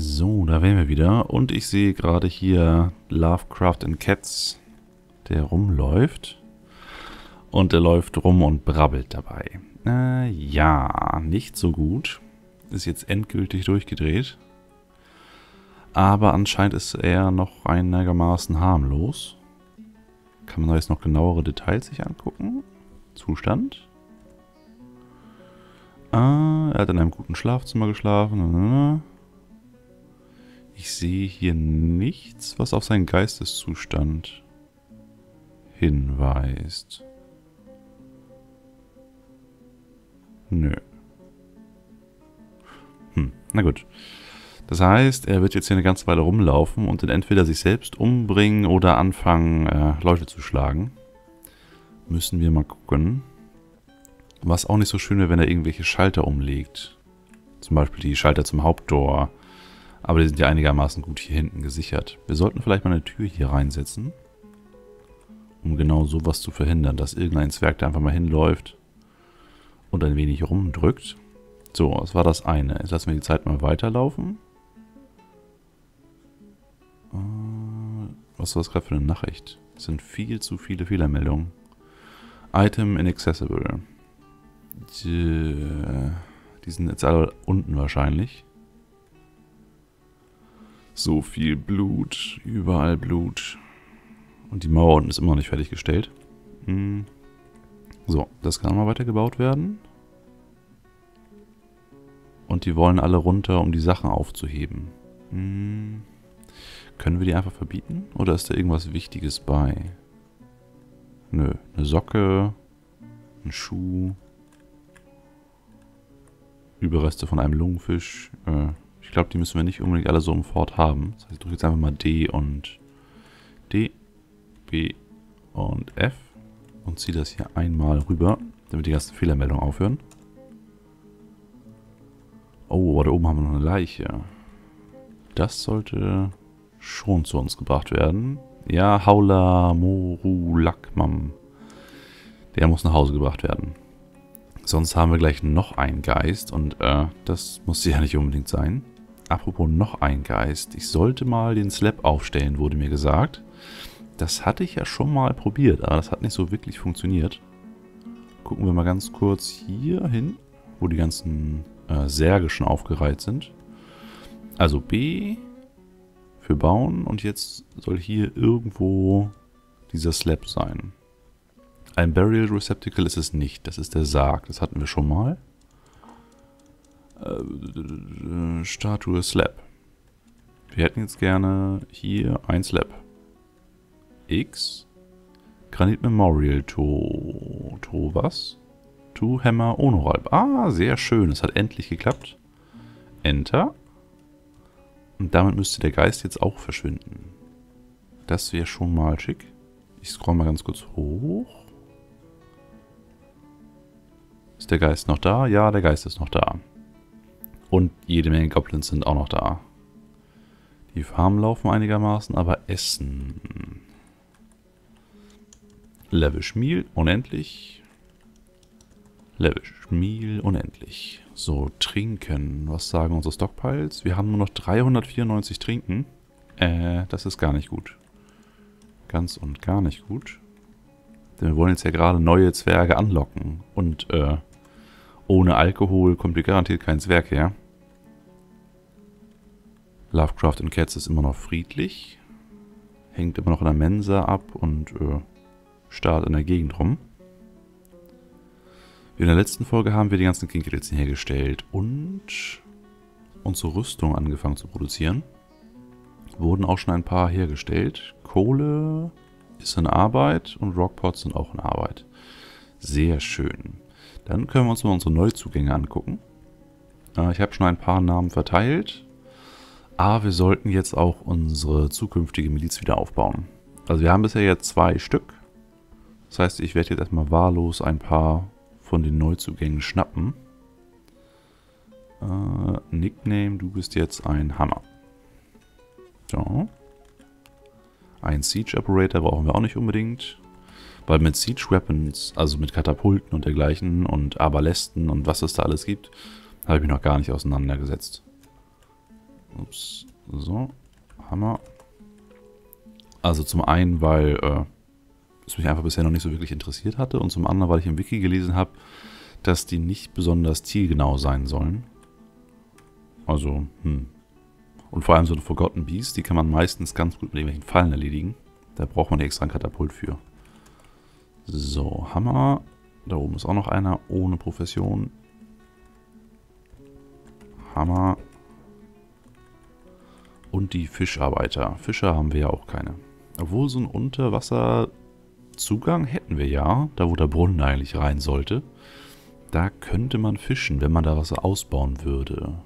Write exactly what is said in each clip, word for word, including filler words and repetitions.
So, da wären wir wieder. Und ich sehe gerade hier Lovecraft in Cats, der rumläuft. Und der läuft rum und brabbelt dabei. Äh, ja, nicht so gut. Ist jetzt endgültig durchgedreht. Aber anscheinend ist er noch einigermaßen harmlos. Kann man da jetzt noch genauere Details sich angucken? Zustand. Ah, er hat in einem guten Schlafzimmer geschlafen. Ich sehe hier nichts, was auf seinen Geisteszustand hinweist. Nö. Hm, na gut. Das heißt, er wird jetzt hier eine ganze Weile rumlaufen und dann entweder sich selbst umbringen oder anfangen, äh, Leute zu schlagen. Müssen wir mal gucken. Was auch nicht so schön wäre, wenn er irgendwelche Schalter umlegt. Zum Beispiel die Schalter zum Haupttor. Aber die sind ja einigermaßen gut hier hinten gesichert. Wir sollten vielleicht mal eine Tür hier reinsetzen. Um genau sowas zu verhindern, dass irgendein Zwerg da einfach mal hinläuft und ein wenig rumdrückt. So, das war das eine. Jetzt lassen wir die Zeit mal weiterlaufen. Was war das gerade für eine Nachricht? Es sind viel zu viele Fehlermeldungen. Item inaccessible. Die, die sind jetzt alle unten wahrscheinlich. So viel Blut. Überall Blut. Und die Mauer unten ist immer noch nicht fertiggestellt. Hm. So, das kann mal weitergebaut werden. Und die wollen alle runter, um die Sachen aufzuheben. Hm. Können wir die einfach verbieten? Oder ist da irgendwas Wichtiges bei? Nö. Eine Socke. Ein Schuh. Überreste von einem Lungenfisch. Äh, ich glaube, die müssen wir nicht unbedingt alle so umfort haben. Das heißt, ich drücke jetzt einfach mal D und D, B und F. Und ziehe das hier einmal rüber, damit die ganzen Fehlermeldungen aufhören. Oh, aber da oben haben wir noch eine Leiche. Das sollte schon zu uns gebracht werden. Ja, Haula Morulakmam. Der muss nach Hause gebracht werden. Sonst haben wir gleich noch einen Geist und äh, das muss ja nicht unbedingt sein. Apropos noch ein Geist. Ich sollte mal den Slab aufstellen, wurde mir gesagt. Das hatte ich ja schon mal probiert, aber das hat nicht so wirklich funktioniert. Gucken wir mal ganz kurz hier hin, wo die ganzen äh, Särge schon aufgereiht sind. Also B für bauen und jetzt soll hier irgendwo dieser Slab sein. Ein Burial Receptacle ist es nicht. Das ist der Sarg. Das hatten wir schon mal. Äh, Statue Slab. Wir hätten jetzt gerne hier ein Slab. X. Granit Memorial to... to was? To Hammer Onoralb. Ah, sehr schön. Es hat endlich geklappt. Enter. Und damit müsste der Geist jetzt auch verschwinden. Das wäre schon mal schick. Ich scroll mal ganz kurz hoch. Ist der Geist noch da? Ja, der Geist ist noch da. Und jede Menge Goblins sind auch noch da. Die Farmen laufen einigermaßen, aber Essen. Level Schmiel, unendlich. Level Schmiel, unendlich. So, trinken. Was sagen unsere Stockpiles? Wir haben nur noch dreihundertvierundneunzig Trinken. Äh, das ist gar nicht gut. Ganz und gar nicht gut. Denn wir wollen jetzt ja gerade neue Zwerge anlocken. Und, äh, ohne Alkohol kommt hier garantiert kein Zwerg her. Lovecraft in Cats ist immer noch friedlich. Hängt immer noch in der Mensa ab und, äh, starrt in der Gegend rum. In der letzten Folge haben wir die ganzen Kinkelritzen hergestellt und unsere Rüstung angefangen zu produzieren. Wurden auch schon ein paar hergestellt. Kohle ist in Arbeit und Rockpots sind auch in Arbeit. Sehr schön. Dann können wir uns mal unsere Neuzugänge angucken. Äh, ich habe schon ein paar Namen verteilt. Aber wir sollten jetzt auch unsere zukünftige Miliz wieder aufbauen. Also wir haben bisher jetzt zwei Stück. Das heißt, ich werde jetzt erstmal wahllos ein paar von den Neuzugängen schnappen. Äh, Nickname, du bist jetzt ein Hammer. So. Ein Siege Operator brauchen wir auch nicht unbedingt. Weil mit Siege Weapons, also mit Katapulten und dergleichen und Arbalästen und was es da alles gibt, habe ich mich noch gar nicht auseinandergesetzt. Ups. So. Hammer. Also zum einen, weil äh, es mich einfach bisher noch nicht so wirklich interessiert hatte. Und zum anderen, weil ich im Wiki gelesen habe, dass die nicht besonders zielgenau sein sollen. Also, hm. Und vor allem so eine Forgotten Beast, die kann man meistens ganz gut mit irgendwelchen Fallen erledigen. Da braucht man extra einen Katapult für. So, Hammer. Da oben ist auch noch einer ohne Profession. Hammer. Und die Fischarbeiter. Fischer haben wir ja auch keine. Obwohl so einen Unterwasserzugang hätten wir ja. Da wo der Brunnen eigentlich rein sollte. Da könnte man fischen, wenn man da was ausbauen würde.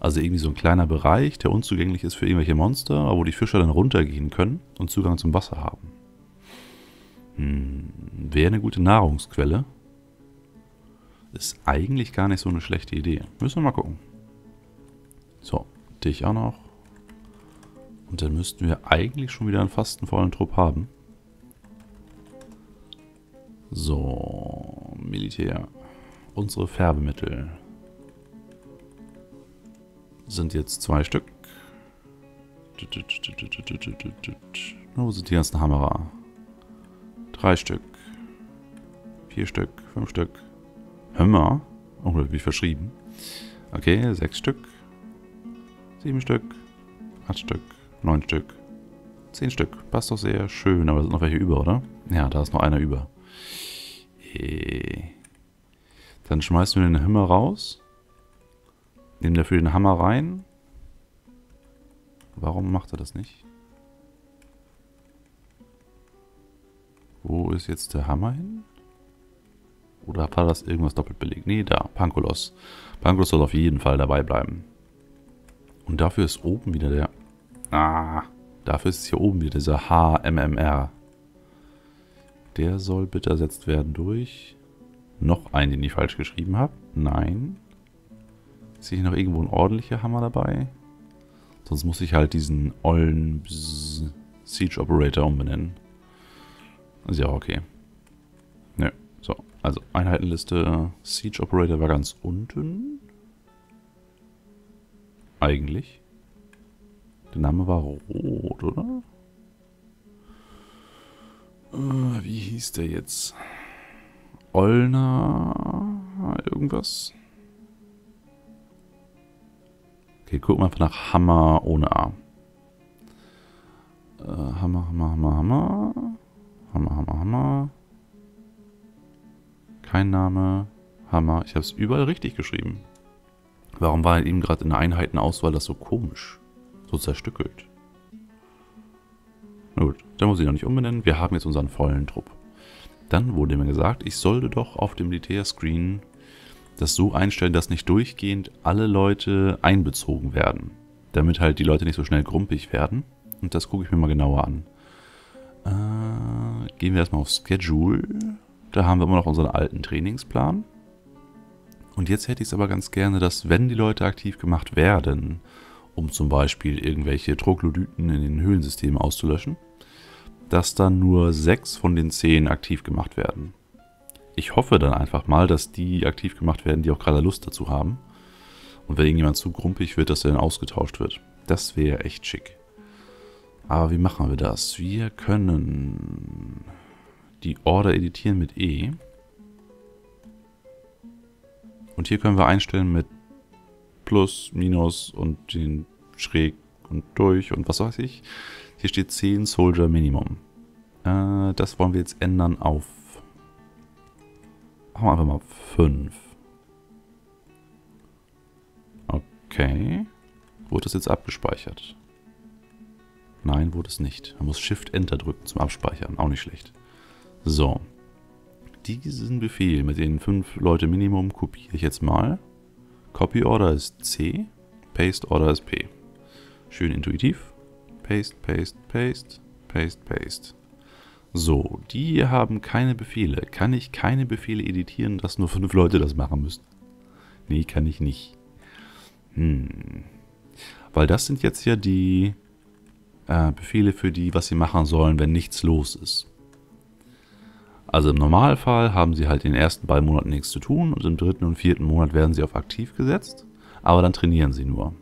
Also irgendwie so ein kleiner Bereich, der unzugänglich ist für irgendwelche Monster, aber wo die Fischer dann runtergehen können und Zugang zum Wasser haben. Hm, wäre eine gute Nahrungsquelle. Ist eigentlich gar nicht so eine schlechte Idee. Müssen wir mal gucken. So, dich auch noch. Und dann müssten wir eigentlich schon wieder einen fast einen vollen Trupp haben. So, Militär. Unsere Färbemittel. Sind jetzt zwei Stück. Wo sind die ganzen Hammerer? Drei Stück. Vier Stück. Fünf Stück. Hämmer. Oh, wie verschrieben. Okay, sechs Stück. Sieben Stück. Acht Stück. Neun Stück. Zehn Stück. Passt doch sehr schön, aber da sind noch welche über, oder? Ja, da ist noch einer über. Dann schmeißen wir den Hämmer raus. Nehmen dafür den Hammer rein. Warum macht er das nicht? Wo ist jetzt der Hammer hin? Oder war das irgendwas doppelt belegt? Nee, da. Pankolos. Pankolos soll auf jeden Fall dabei bleiben. Und dafür ist oben wieder der... Ah! Dafür ist hier oben wieder dieser H M M R. Der soll bitte ersetzt werden durch... Noch einen, den ich falsch geschrieben habe. Nein. Ist hier noch irgendwo ein ordentlicher Hammer dabei? Sonst muss ich halt diesen ollen Siege Operator umbenennen. Ist ja auch okay. Nö. So, also Einheitenliste. Siege Operator war ganz unten. Eigentlich. Der Name war rot, oder? Wie hieß der jetzt? Olner irgendwas? Okay, gucken wir einfach nach Hammer ohne A. Äh, Hammer, Hammer, Hammer, Hammer. Hammer, Hammer, Hammer. Kein Name. Hammer. Ich habe es überall richtig geschrieben. Warum war eben gerade in der Einheitenauswahl das so komisch? So zerstückelt. Na gut, dann muss ich noch nicht umbenennen. Wir haben jetzt unseren vollen Trupp. Dann wurde mir gesagt, ich sollte doch auf dem Militärscreen... das so einstellen, dass nicht durchgehend alle Leute einbezogen werden. Damit halt die Leute nicht so schnell grumpig werden. Und das gucke ich mir mal genauer an. Äh, gehen wir erstmal auf Schedule. Da haben wir immer noch unseren alten Trainingsplan. Und jetzt hätte ich es aber ganz gerne, dass wenn die Leute aktiv gemacht werden, um zum Beispiel irgendwelche Troglodyten in den Höhlensystemen auszulöschen, dass dann nur sechs von den zehn aktiv gemacht werden. Ich hoffe dann einfach mal, dass die aktiv gemacht werden, die auch gerade Lust dazu haben. Und wenn irgendjemand zu grumpig wird, dass er dann ausgetauscht wird. Das wäre echt schick. Aber wie machen wir das? Wir können die Order editieren mit E. Und hier können wir einstellen mit Plus, Minus und den Schräg und durch und was weiß ich. Hier steht zehn Soldier Minimum. Äh, das wollen wir jetzt ändern auf... machen wir einfach mal fünf. Okay. Wurde das jetzt abgespeichert? Nein, wurde es nicht. Man muss Shift-Enter drücken zum Abspeichern. Auch nicht schlecht. So. Diesen Befehl mit den fünf Leute Minimum kopiere ich jetzt mal. Copy Order ist C. Paste Order ist P. Schön intuitiv. Paste, paste, paste, paste, paste. So, die haben keine Befehle. Kann ich keine Befehle editieren, dass nur fünf Leute das machen müssen? Nee, kann ich nicht. Hm. Weil das sind jetzt ja die äh, Befehle für die, was sie machen sollen, wenn nichts los ist. Also im Normalfall haben sie halt in den ersten beiden Monaten nichts zu tun und im dritten und vierten Monat werden sie auf aktiv gesetzt, aber dann trainieren sie nur.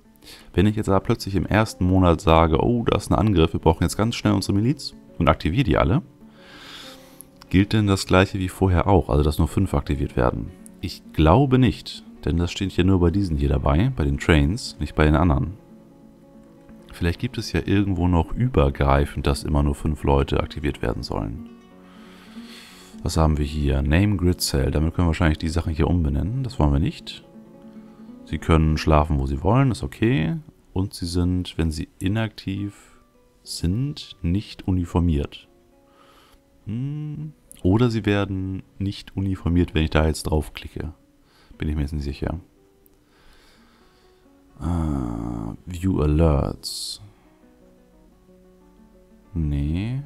Wenn ich jetzt aber plötzlich im ersten Monat sage, oh, das ist ein Angriff, wir brauchen jetzt ganz schnell unsere Miliz und aktiviere die alle, gilt denn das gleiche wie vorher auch, also dass nur fünf aktiviert werden? Ich glaube nicht, denn das steht ja nur bei diesen hier dabei, bei den Trains, nicht bei den anderen. Vielleicht gibt es ja irgendwo noch übergreifend, dass immer nur fünf Leute aktiviert werden sollen. Was haben wir hier? Name Grid Cell. Damit können wir wahrscheinlich die Sachen hier umbenennen. Das wollen wir nicht. Sie können schlafen, wo sie wollen. Ist okay. Und sie sind, wenn sie inaktiv sind, nicht uniformiert. Hm. Oder sie werden nicht uniformiert, wenn ich da jetzt draufklicke. Bin ich mir jetzt nicht sicher. Uh, View Alerts. Nee.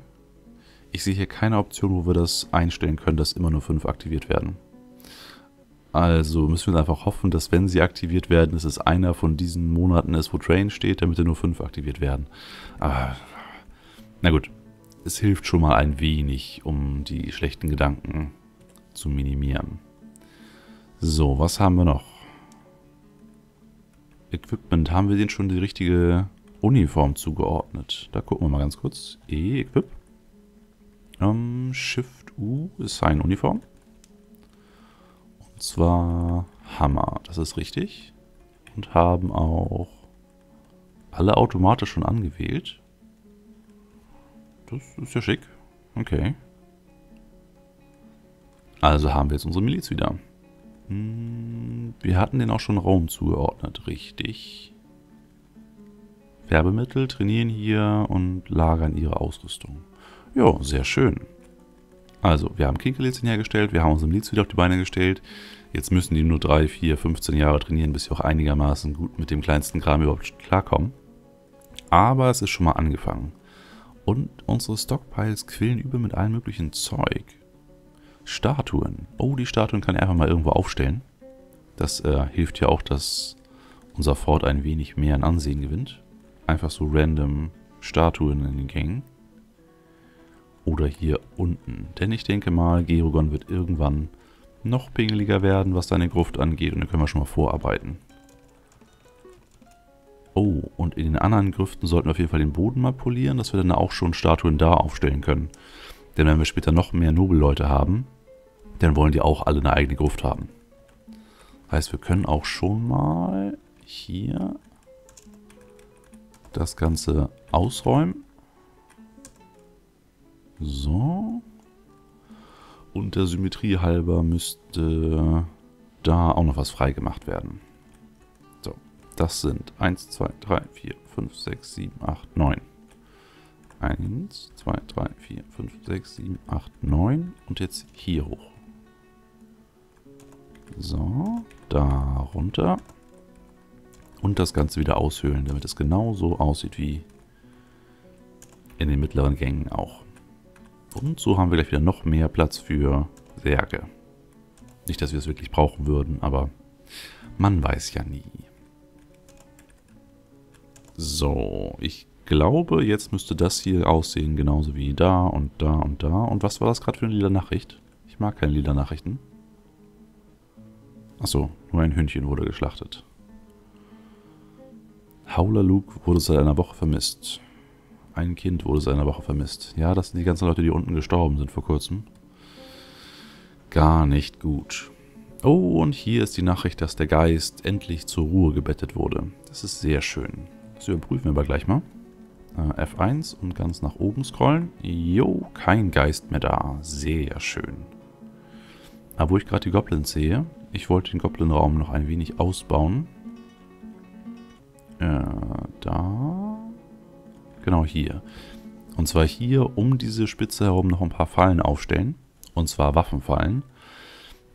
Ich sehe hier keine Option, wo wir das einstellen können, dass immer nur fünf aktiviert werden. Also müssen wir einfach hoffen, dass wenn sie aktiviert werden, dass es einer von diesen Monaten ist, wo Train steht, damit nur fünf aktiviert werden. Aber, na gut. Es hilft schon mal ein wenig, um die schlechten Gedanken zu minimieren. So, was haben wir noch? Equipment. Haben wir denen schon die richtige Uniform zugeordnet? Da gucken wir mal ganz kurz. E, Equip. Ähm, Shift-U ist seine Uniform. Und zwar Hammer. Das ist richtig. Und haben auch alle automatisch schon angewählt. Das ist ja schick. Okay. Also haben wir jetzt unsere Miliz wieder. Wir hatten den auch schon Raum zugeordnet, richtig. Werbemittel trainieren hier und lagern ihre Ausrüstung. Jo, sehr schön. Also, wir haben Kinkerlitzchen hergestellt, wir haben unsere Miliz wieder auf die Beine gestellt. Jetzt müssen die nur drei, vier, fünfzehn Jahre trainieren, bis sie auch einigermaßen gut mit dem kleinsten Kram überhaupt klarkommen. Aber es ist schon mal angefangen. Und unsere Stockpiles quillen über mit allem möglichen Zeug. Statuen. Oh, die Statuen kann ich einfach mal irgendwo aufstellen. Das äh, hilft ja auch, dass unser Fort ein wenig mehr an Ansehen gewinnt. Einfach so random Statuen in den Gängen. Oder hier unten. Denn ich denke mal, Gerugon wird irgendwann noch pingeliger werden, was seine Gruft angeht. Und da können wir schon mal vorarbeiten. Oh, und in den anderen Grüften sollten wir auf jeden Fall den Boden mal polieren, dass wir dann auch schon Statuen da aufstellen können. Denn wenn wir später noch mehr Nobelleute haben, dann wollen die auch alle eine eigene Gruft haben. Heißt, wir können auch schon mal hier das Ganze ausräumen. So. Und der Symmetrie halber müsste da auch noch was freigemacht werden. So, das sind eins, zwei, drei, vier, fünf, sechs, sieben, acht, neun. eins, zwei, drei, vier, fünf, sechs, sieben, acht, neun und jetzt hier hoch. So, da runter. Und das Ganze wieder aushöhlen, damit es genauso aussieht wie in den mittleren Gängen auch. Und so haben wir gleich wieder noch mehr Platz für Särge. Nicht, dass wir es wirklich brauchen würden, aber man weiß ja nie. So, ich Ich glaube, jetzt müsste das hier aussehen, genauso wie da und da und da. Und was war das gerade für eine lila Nachricht? Ich mag keine lila Nachrichten. Achso, nur ein Hündchen wurde geschlachtet. Haula Luke wurde seit einer Woche vermisst. Ein Kind wurde seit einer Woche vermisst. Ja, das sind die ganzen Leute, die unten gestorben sind vor kurzem. Gar nicht gut. Oh, und hier ist die Nachricht, dass der Geist endlich zur Ruhe gebettet wurde. Das ist sehr schön. Das überprüfen wir aber gleich mal. F eins und ganz nach oben scrollen. Jo, kein Geist mehr da. Sehr schön. Aber wo ich gerade die Goblins sehe, ich wollte den Goblin-Raum noch ein wenig ausbauen. Äh, da. Genau hier. Und zwar hier um diese Spitze herum noch ein paar Fallen aufstellen. Und zwar Waffenfallen.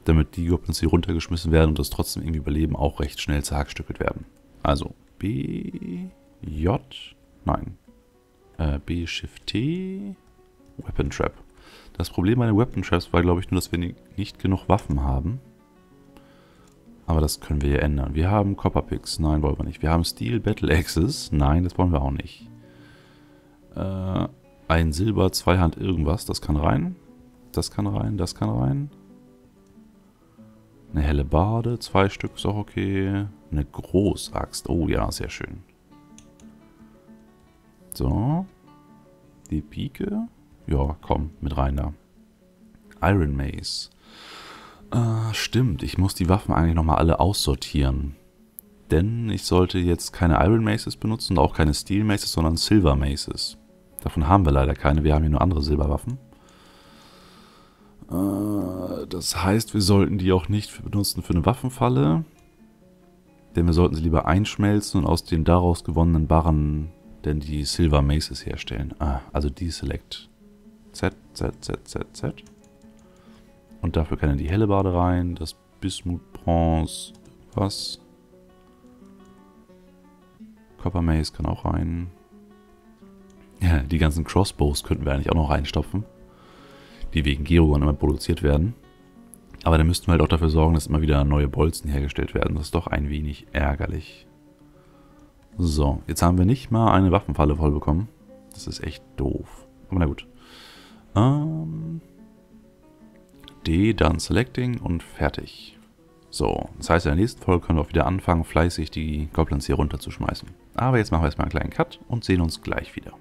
Damit die Goblins hier runtergeschmissen werden und das trotzdem irgendwie überleben, auch recht schnell zerhackstückelt werden. Also B, J, nein. B, Shift, T, Weapon Trap. Das Problem bei den Weapon Traps war, glaube ich, nur, dass wir nicht genug Waffen haben. Aber das können wir ja ändern. Wir haben Copper Picks. Nein, wollen wir nicht. Wir haben Steel Battle Axes. Nein, das wollen wir auch nicht. Äh, ein Silber, Zweihand, irgendwas. Das kann rein. Das kann rein, das kann rein. Eine Hellebarde, zwei Stück ist auch okay. Eine Großaxt. Oh ja, sehr schön. So. Die Pike. Ja, komm, mit rein da. Iron Mace. Äh, stimmt, ich muss die Waffen eigentlich nochmal alle aussortieren. Denn ich sollte jetzt keine Iron Maces benutzen und auch keine Steel Maces, sondern Silver Maces. Davon haben wir leider keine, wir haben hier nur andere Silberwaffen. Äh, das heißt, wir sollten die auch nicht benutzen für eine Waffenfalle. Denn wir sollten sie lieber einschmelzen und aus den daraus gewonnenen Barren denn die Silver Maces herstellen. Ah, also die Select. Z, Z, Z, Z, Z. Und dafür kann er die Hellebarde rein, das Bismut, Bronze, was? Copper Mace kann auch rein. Ja, die ganzen Crossbows könnten wir eigentlich auch noch reinstopfen. Die wegen Gerugon immer produziert werden. Aber dann müssten wir halt auch dafür sorgen, dass immer wieder neue Bolzen hergestellt werden. Das ist doch ein wenig ärgerlich. So, jetzt haben wir nicht mal eine Waffenfalle voll bekommen. Das ist echt doof. Aber na gut. Ähm... D, dann Selecting und fertig. So, das heißt, in der nächsten Folge können wir auch wieder anfangen, fleißig die Goblins hier runterzuschmeißen. Aber jetzt machen wir erstmal einen kleinen Cut und sehen uns gleich wieder.